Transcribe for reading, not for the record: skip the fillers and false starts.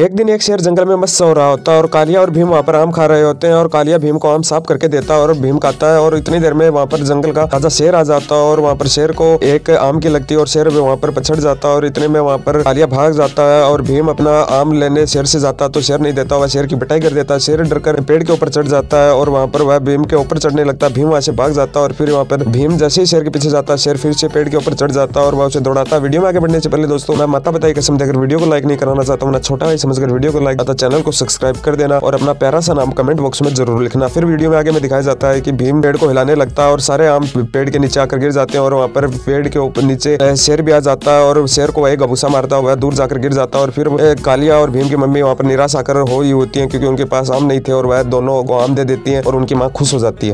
एक दिन एक शेर जंगल में मस्त सो रहा होता है और कालिया और भीम वहाँ पर आम खा रहे होते हैं और कालिया भीम को आम साफ करके देता है और भीम खाता है। और इतनी देर में वहाँ पर जंगल का राजा शेर आ जाता है और वहाँ पर शेर को एक आम की लगती है और शेर वहाँ पर पछड़ जाता है। और इतने में वहाँ पर कालिया भाग जाता है और भीम अपना आम लेने शेर से जाता है तो शेर नहीं देता, वह शेर की पिटाई कर देता है। शेर डर कर पेड़ के ऊपर चढ़ जाता है और वहाँ पर वह भीम के ऊपर चढ़ने लगता है। भीम वहाँ से भाग जाता है और फिर वहाँ पर भीम जैसे ही शेर के पीछे जाता है शेर फिर से पेड़ के ऊपर चढ़ जाता है और वह उसे दौड़ाता है। वीडियो में आगे बढ़ने से पहले दोस्तों मैं माता पिता की कसम देकर वीडियो को लाइक नहीं कराना चाहता हूँ ना छोटा समझकर वीडियो को लाइक करता, चैनल को सब्सक्राइब कर देना और अपना प्यारा सा नाम कमेंट बॉक्स में जरूर लिखना। फिर वीडियो में आगे में दिखाया जाता है कि भीम पेड़ को हिलाने लगता है और सारे आम पेड़ के नीचे आकर गिर जाते हैं और वहाँ पर पेड़ के ऊपर नीचे शेर भी आ जाता है और शेर को एक गबूसा मारता हुआ दूर जाकर गिर जाता है। और फिर कालिया और भीम की मम्मी वहाँ पर निराश आकर हो ही होती है क्योंकि उनके पास आम नहीं थे और वह दोनों को आम दे देती है और उनकी माँ खुश हो जाती है।